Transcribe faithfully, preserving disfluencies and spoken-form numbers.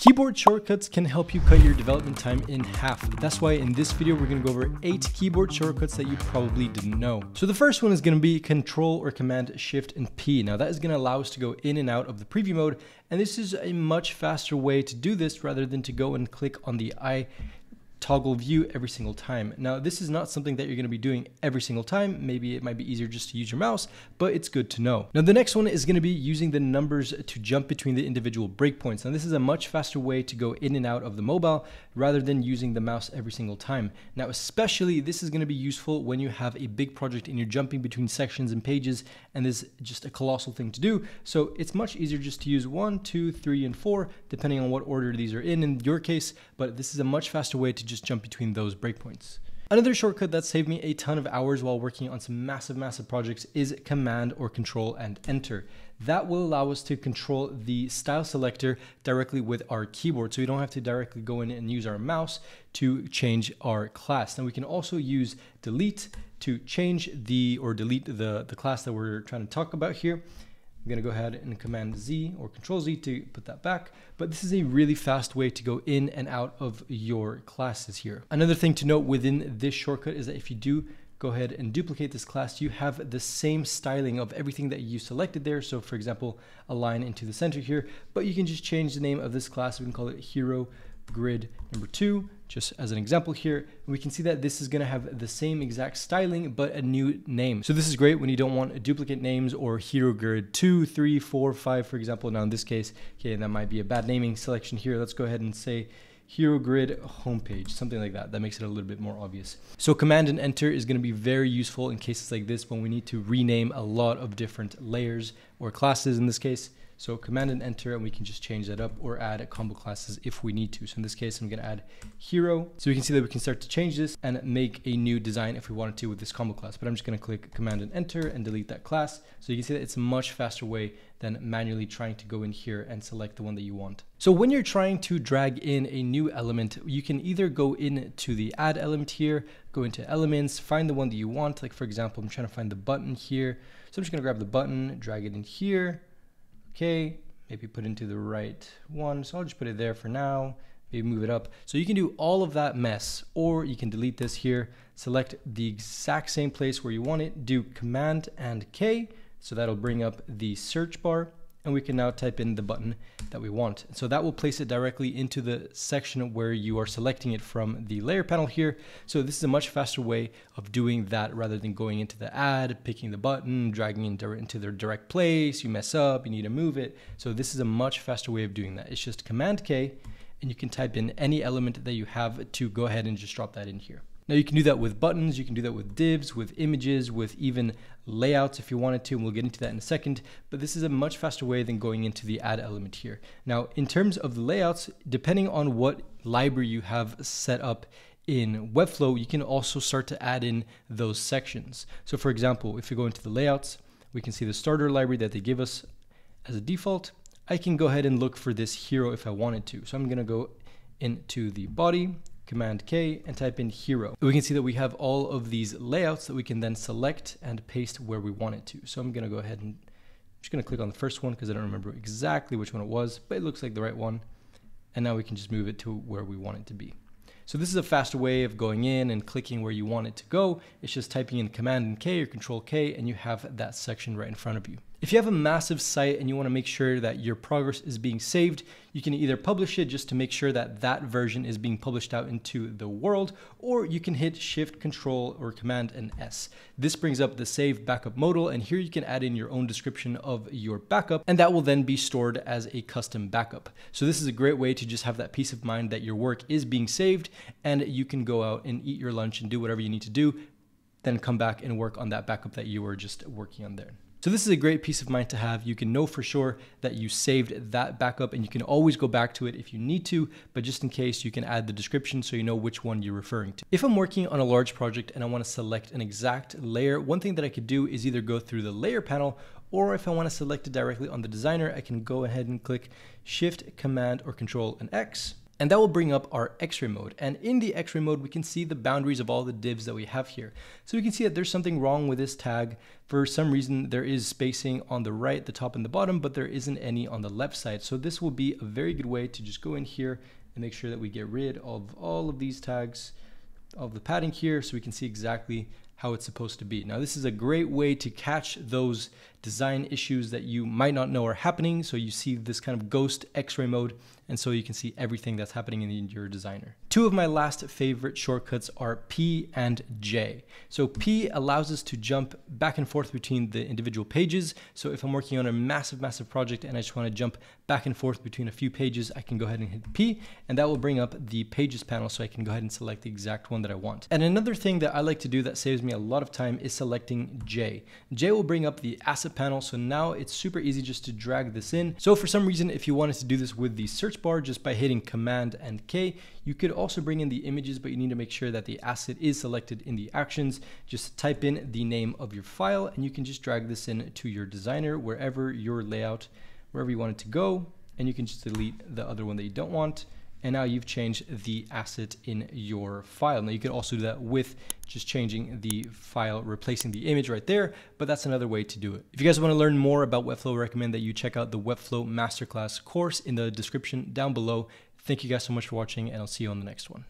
Keyboard shortcuts can help you cut your development time in half. That's why in this video, we're gonna go over eight keyboard shortcuts that you probably didn't know. So the first one is gonna be Control or Command Shift and P. Now that is gonna allow us to go in and out of the preview mode. And this is a much faster way to do this rather than to go and click on the eye toggle view every single time. Now, this is not something that you're gonna be doing every single time. Maybe it might be easier just to use your mouse, but it's good to know. Now, the next one is gonna be using the numbers to jump between the individual breakpoints. Now, this is a much faster way to go in and out of the mobile rather than using the mouse every single time. Now, especially this is gonna be useful when you have a big project and you're jumping between sections and pages, and this is just a colossal thing to do. So it's much easier just to use one, two, three, and four, depending on what order these are in in your case, but this is a much faster way to just jump between those breakpoints. Another shortcut that saved me a ton of hours while working on some massive, massive projects is Command or Control and Enter. That will allow us to control the style selector directly with our keyboard. So we don't have to directly go in and use our mouse to change our class. Now we can also use delete to change the, or delete the, the class that we're trying to talk about here. I'm gonna go ahead and Command Z or Control Z to put that back. But this is a really fast way to go in and out of your classes here. Another thing to note within this shortcut is that if you do go ahead and duplicate this class, you have the same styling of everything that you selected there. So for example, a line into the center here, but you can just change the name of this class. We can call it Hero Grid number two, just as an example here, and we can see that this is going to have the same exact styling, but a new name. So this is great when you don't want duplicate names or hero grid two, three, four, five, for example. Now in this case, okay, that might be a bad naming selection here. Let's go ahead and say Hero Grid homepage, something like that. That makes it a little bit more obvious. So Command and Enter is gonna be very useful in cases like this when we need to rename a lot of different layers or classes in this case. So Command and Enter, and we can just change that up or add combo classes if we need to. So in this case, I'm gonna add Hero. So we can see that we can start to change this and make a new design if we wanted to with this combo class, but I'm just gonna click Command and Enter and delete that class. So you can see that it's a much faster way than manually trying to go in here and select the one that you want. So when you're trying to drag in a new element, you can either go into the add element here, go into elements, find the one that you want. Like for example, I'm trying to find the button here. So I'm just gonna grab the button, drag it in here. Okay, maybe put into the right one. So I'll just put it there for now, maybe move it up. So you can do all of that mess, or you can delete this here, select the exact same place where you want it, do Command and K. So that'll bring up the search bar, and we can now type in the button that we want. So that will place it directly into the section where you are selecting it from the layer panel here. So this is a much faster way of doing that rather than going into the add, picking the button, dragging it into their direct place, you mess up, you need to move it. So this is a much faster way of doing that. It's just Command K, and you can type in any element that you have to go ahead and just drop that in here. Now you can do that with buttons, you can do that with divs, with images, with even layouts if you wanted to, and we'll get into that in a second, but this is a much faster way than going into the add element here. Now, in terms of the layouts, depending on what library you have set up in Webflow, you can also start to add in those sections. So for example, if you go into the layouts, we can see the starter library that they give us as a default. I can go ahead and look for this hero if I wanted to. So I'm gonna go into the body, Command K, and type in hero. We can see that we have all of these layouts that we can then select and paste where we want it to. So I'm gonna go ahead and I'm just gonna click on the first one because I don't remember exactly which one it was, but it looks like the right one. And now we can just move it to where we want it to be. So this is a faster way of going in and clicking where you want it to go. It's just typing in Command and K or Control K, and you have that section right in front of you. If you have a massive site and you want to make sure that your progress is being saved, you can either publish it just to make sure that that version is being published out into the world, or you can hit Shift, Control, or Command and S. This brings up the Save Backup modal, and here you can add in your own description of your backup, and that will then be stored as a custom backup. So this is a great way to just have that peace of mind that your work is being saved, and you can go out and eat your lunch and do whatever you need to do, then come back and work on that backup that you were just working on there. So this is a great peace of mind to have. You can know for sure that you saved that backup, and you can always go back to it if you need to, but just in case, you can add the description so you know which one you're referring to. If I'm working on a large project and I wanna select an exact layer, one thing that I could do is either go through the layer panel, or if I wanna select it directly on the designer, I can go ahead and click Shift, Command, or Control and X. And that will bring up our X-ray mode. And in the X-ray mode, we can see the boundaries of all the divs that we have here. So we can see that there's something wrong with this tag. For some reason, there is spacing on the right, the top and the bottom, but there isn't any on the left side. So this will be a very good way to just go in here and make sure that we get rid of all of these tags of the padding here so we can see exactly how it's supposed to be. Now, this is a great way to catch those design issues that you might not know are happening. So you see this kind of ghost X-ray mode, and so you can see everything that's happening in your designer. Two of my last favorite shortcuts are P and J. So P allows us to jump back and forth between the individual pages. So if I'm working on a massive, massive project and I just want to jump back and forth between a few pages, I can go ahead and hit P, and that will bring up the pages panel. So I can go ahead and select the exact one that I want. And another thing that I like to do that saves me a lot of time is selecting J. J will bring up the asset panel. So now it's super easy just to drag this in. So for some reason, if you wanted to do this with the search bar, just by hitting Command and K, you could also bring in the images, but you need to make sure that the asset is selected in the actions. Just type in the name of your file and you can just drag this in to your designer, wherever your layout, wherever you want it to go. And you can just delete the other one that you don't want. And now you've changed the asset in your file. Now you can also do that with just changing the file, replacing the image right there, but that's another way to do it. If you guys want to learn more about Webflow, I recommend that you check out the Webflow Masterclass course in the description down below. Thank you guys so much for watching, and I'll see you on the next one.